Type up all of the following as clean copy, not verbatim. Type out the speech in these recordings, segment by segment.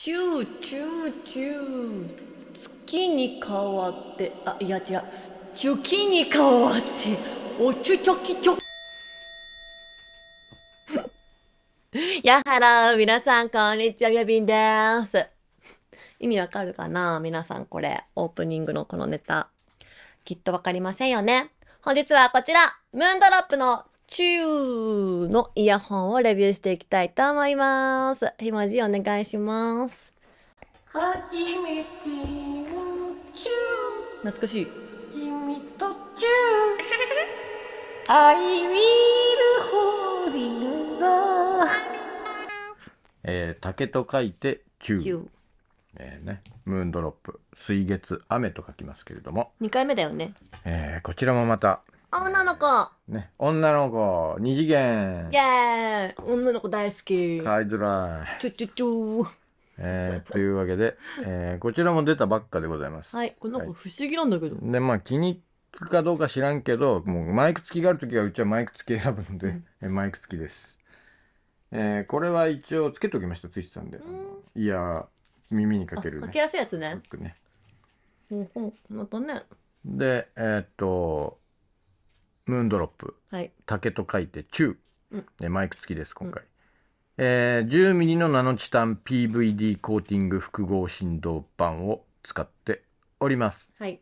チューチューチュー月に変わって、あ、いや違う、チュキに変わっておちゅちょきちょやはらー、皆さんこんにちは、ビャビンでーす。意味わかるかな皆さん、これオープニングのこのネタきっとわかりませんよね。本日はこちら、ムーンドロップのチューのイヤホンをレビューしていきたいと思います。ひもじお願いします。初めてのチュー。懐かしい。君とチュー。I will hold you now。竹と書いてチュー。チュー。ね、ムーンドロップ、水月雨と書きますけれども。2回目だよね。こちらもまた。女の子ね、女の子二次元イエーイ、女の子大好き、買いづらい、チュチュチュー、というわけで、こちらも出たばっかでございます。はい、この子不思議なんだけど、はい、でまあ気に入るかどうか知らんけど、もうマイク付きがあるときはうちはマイク付き選ぶので、マイク付きです。これは一応つけときました、ついてたんで、いや耳にかける、ね、かけやすいやつね。ね、またね、でムーンドロップ、はい、竹と書いてチュー、うん、マイク付きです今回、うん、10ミリのナノチタン PVD コーティング複合振動板を使っております、はい、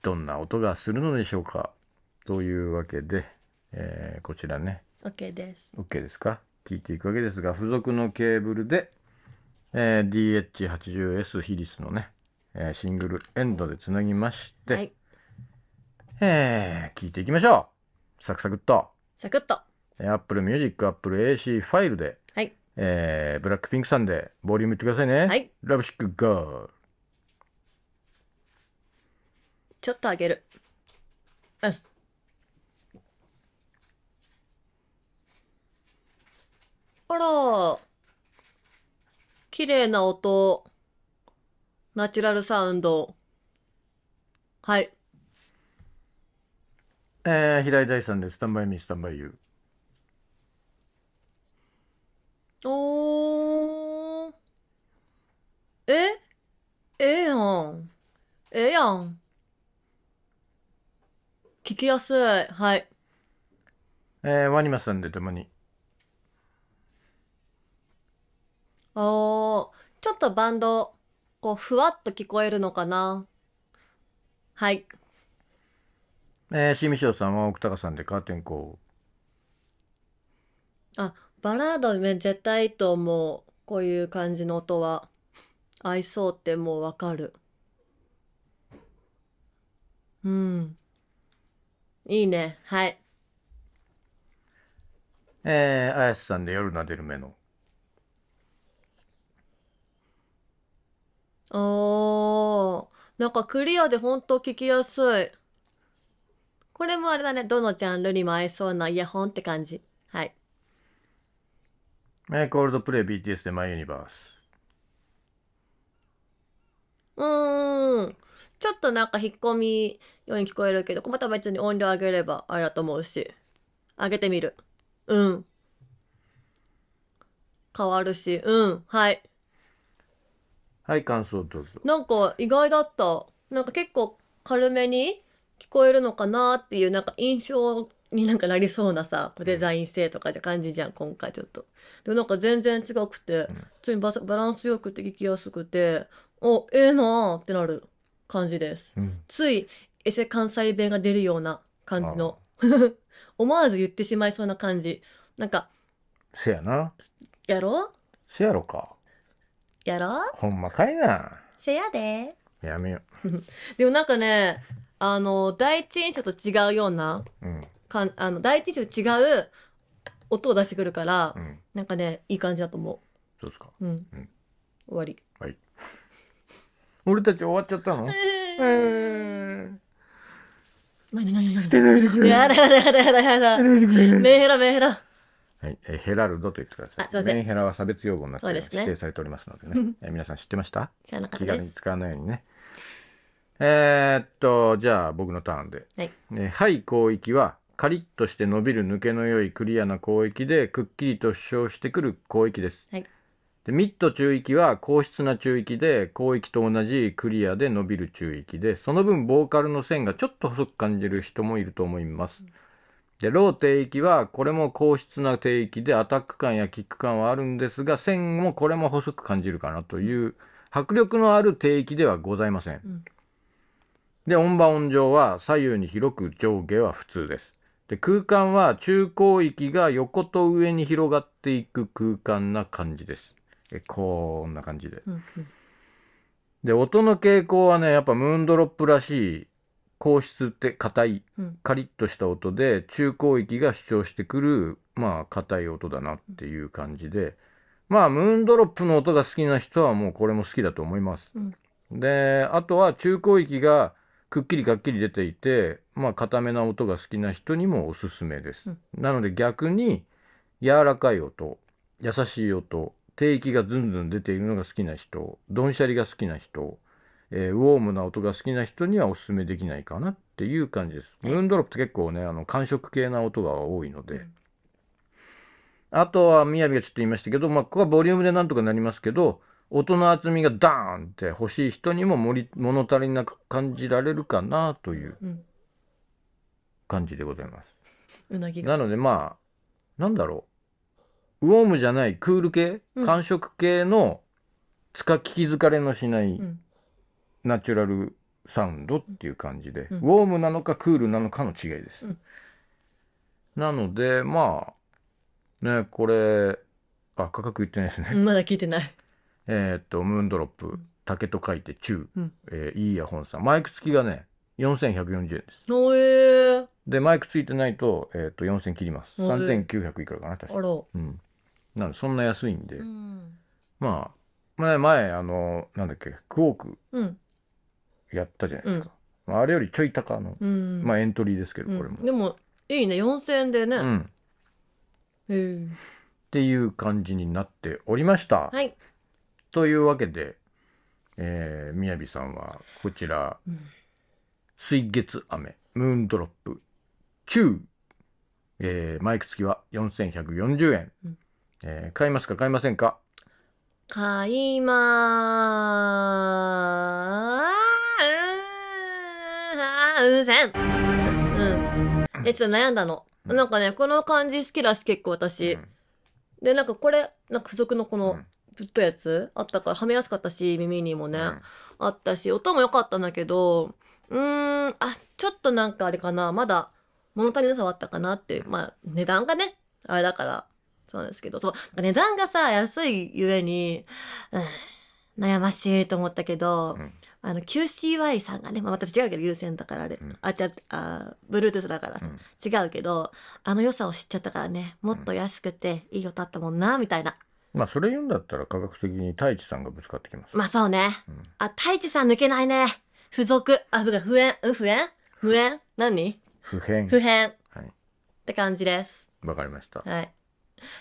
どんな音がするのでしょうかというわけで、こちらね OK です。 OK ですか、聞いていくわけですが、付属のケーブルで、DH80S ヒリスのね、シングルエンドでつなぎまして、はい、聞いていきましょう。サクサクっと。サクッと。Apple Music、Apple AC ファイルで。はい。ブラックピンクさんで、ボリュームいってくださいね。はい。ラブシックガール。ちょっと上げる。うん。あら。綺麗な音。ナチュラルサウンド。はい。平井大さんでスタンバイミースタンバイユー。おー、ええやん、ええやん、聞きやすい。はい、ワニマさんでたまに。おー、ちょっとバンドこうふわっと聞こえるのかな。はい、シミショウさんは奥高さんでカーテンコー。あ、バラードめ絶対いいと思う。こういう感じの音は合いそうってもうわかる。うん、いいね。はい、綾瀬さんで夜なでる目の。おー、なんかクリアでほんと聞きやすい。これもあれだね、どのジャンルにも合いそうなイヤホンって感じ。はい。コールドプレイ BTS でマイユニバース。ちょっとなんか引っ込みように聞こえるけど、また別に音量上げればあれだと思うし。上げてみる。うん。変わるし。うん。はい。はい、感想どうぞ。なんか意外だった。なんか結構軽めに聞こえるのかなっていう、なんか印象になんかなりそうなさ、デザイン性とかじゃ感じじゃん、今回ちょっと。でもなんか全然違くて、普通にバランスよくて聞きやすくて、お、ええなーってなる感じです。うん、ついエセ関西弁が出るような感じの、思わず言ってしまいそうな感じ。なんか、せやな。やろせやろか。やろほんまかいな。せやで。やめよ。でもなんかね、第一印象と違うような、うん、第一印象と違う音を出してくるから、うん、なんかね、いい感じだと思う。そうですか。うん。うん、終わり。はい。俺たち終わっちゃったの？何捨てないでくれ。やだやだやだやだやだ。メンヘラメンヘラ。はい、ヘラルドと言ってください。あ、すいません。メンヘラは差別用語になって指定されておりますのでね。皆さん知ってました？知らなかったです。気軽に使わないようにね。じゃあ僕のターンで。はい。はい、広域は、カリッとして伸びる抜けの良いクリアな広域で、くっきりと主張してくる広域です。はい。でミッド中域は高質な中域で、高域と同じクリアで伸びる中域で、その分ボーカルの線がちょっと細く感じる人もいると思います。でロー低域はこれも高質な低域で、アタック感やキック感はあるんですが、線もこれも細く感じるかなという、迫力のある低域ではございません。で音場音上は左右に広く、上下は普通です。で空間は中高域が横と上に広がっていく空間な感じです。こんな感じで。で音の傾向はね、やっぱムーンドロップらしい硬質って硬いカリッとした音で、中高域が主張してくるまあ硬い音だなっていう感じで、まあムーンドロップの音が好きな人はもうこれも好きだと思います。であとは中高域がくっきりがっきり出ていて、まあ硬めな音が好きな人にもおすすめです。なので逆に柔らかい音、優しい音、低域がずんずん出ているのが好きな人、ドンシャリが好きな人、ウォームな音が好きな人にはおすすめできないかなっていう感じです。ムーンドロップって結構ね、感触系な音が多いので、あとはみやびがちょっと言いましたけど、まあここはボリュームでなんとかなりますけど、音の厚みがダーンって欲しい人にも物足りなく感じられるかなという感じでございます。うなぎがなので、まあなんだろう、ウォームじゃないクール系、感触系の気疲れのしないナチュラルサウンドっていう感じで、ウォームなのかクールなのかの違いです。なのでまあね、これ価格言ってないですね。まだ聞いてない。ムーンドロップ、竹と書いて中、いいイヤホンさん、マイク付きがね4140円です。でマイク付いてないと、4000切ります。3900いくらかな確か。なのでそんな安いんで、まあ前なんだっけ、クォークやったじゃないですか。あれよりちょい高のまあエントリーですけど、これもでもいいね、4000円でね。っていう感じになっておりました。というわけで、みやびさんはこちら、水月雨ムーンドロップ中、マイク付きは4140円、買いますか買いませんか？買いまーせん。ちょっと悩んだの。なんかね、この感じ好きだし、結構私。で、なんかこれ、なんか付属のこの、ぶっとやつあったから、はめやすかったし、耳にもね、あったし、音も良かったんだけど、ちょっとなんかあれかな、まだ物足りなさはあったかなって。まあ値段がねあれだからそうなんですけど、そう値段がさ安いゆえに、悩ましいと思ったけど、QCY さんがね、また違うけど有線だからあれ、Bluetooth だからさ、違うけど良さを知っちゃったからね、もっと安くていい音あったもんなみたいな。まあそれ言うんだったら科学的に太一さんがぶつかってきます。まあそうね。太一さん抜けないね。付属、そうか、不変何？不変。はい。って感じです。わかりました。はい。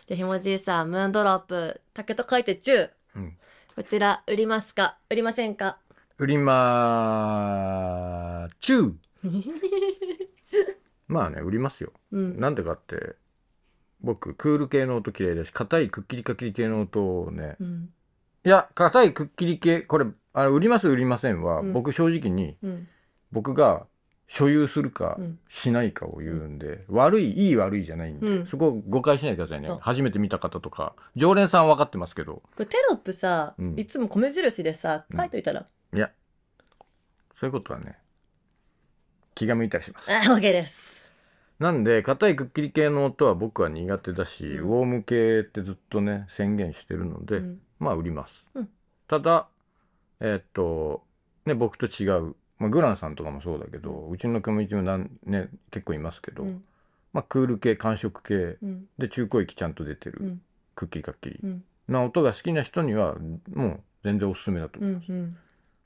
じゃあひもじいさん、ムーンドロップ、竹と書いて中。こちら、売りますか？売りませんか？売りまー中。まあね、売りますよ。なんでかって。僕クール系の音嫌いだし、硬いくっきりかきり系の音をね、いや硬いくっきり系、これ売ります売りませんは、僕正直に、僕が所有するかしないかを言うんで、悪いいい悪いじゃないんで、そこを誤解しないでくださいね。初めて見た方とか常連さん分かってますけど、テロップさ、いつも米印でさ書いといたら、いやそういうことはね気が向いたりします。OK です。なんで硬いくっきり系の音は僕は苦手だし、ウォーム系ってずっとね宣言してるので、まあ売ります。ただ僕と違う、グランさんとかもそうだけど、うちの組一もね結構いますけど、まあクール系、感触系で中高域ちゃんと出てる、くっきりかっきりな音が好きな人にはもう全然おすすめだと思います。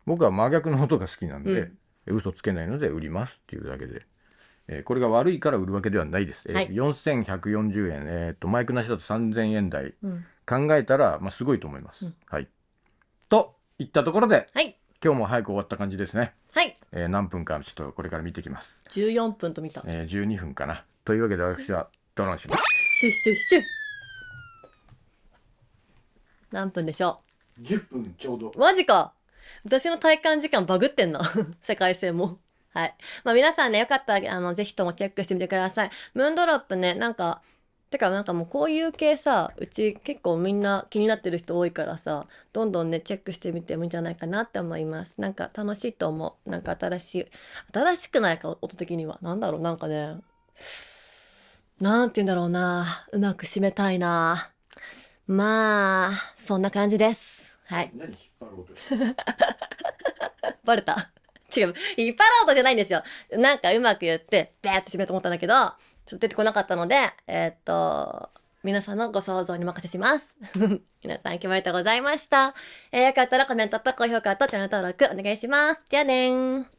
僕は真逆の音が好きなんで、嘘つけないので売りますっていうだけで。これが悪いから売るわけではないです。4140円、マイクなしだと3000円台、考えたら、まあ、すごいと思います。といったところで、今日も早く終わった感じですね。何分かちょっとこれから見ていきます。14分と見た。12分かな。というわけで私はドローンします。シュッシュッシュッ。何分でしょう。10分ちょうど。マジか。私の体感時間バグってんな。世界線も。はい。まあ皆さんね、よかったら、ぜひともチェックしてみてください。ムーンドロップね、なんかもうこういう系さ、うち結構みんな気になってる人多いからさ、どんどんね、チェックしてみてもいいんじゃないかなって思います。なんか楽しいと思う。なんか新しくないか、音的には。なんだろう、なんかね、なんて言うんだろうな。うまく締めたいな。まあ、そんな感じです。はい。何引っ張ろうと。バレた。違う。引っ張ろうとじゃないんですよ。なんかうまく言って、ベーって締めようと思ったんだけど、ちょっと出てこなかったので、皆さんのご想像にお任せします。皆さん、ありがとうございました。よかったらコメントと高評価とチャンネル登録お願いします。じゃあねー。